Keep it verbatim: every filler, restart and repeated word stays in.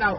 Nou.